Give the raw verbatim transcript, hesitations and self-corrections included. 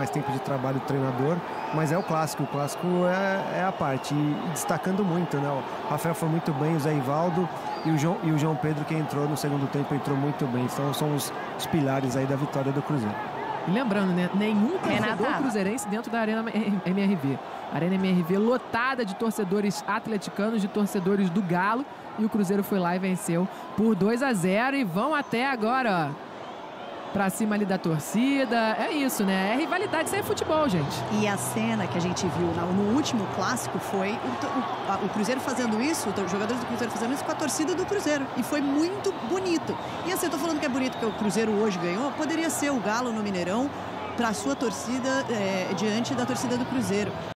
mais tempo de trabalho do treinador, mas é o clássico, o clássico é, é a parte, e destacando muito, né? O Rafael foi muito bem, o Zé Ivaldo e o João, e o João Pedro, que entrou no segundo tempo, entrou muito bem. Então são os, os pilares aí da vitória do Cruzeiro. E lembrando, né? Nenhum torcedor cruzeirense dentro da Arena M R V. Arena M R V lotada de torcedores atleticanos, de torcedores do Galo, e o Cruzeiro foi lá e venceu por dois a zero e vão até agora, ó, pra cima ali da torcida. É isso, né? É rivalidade, isso aí é futebol, gente. E a cena que a gente viu no último clássico foi o, o, o Cruzeiro fazendo isso, os jogadores do Cruzeiro fazendo isso com a torcida do Cruzeiro. E foi muito bonito. E assim, eu tô falando que é bonito porque o Cruzeiro hoje ganhou, poderia ser o Galo no Mineirão pra sua torcida, é, diante da torcida do Cruzeiro.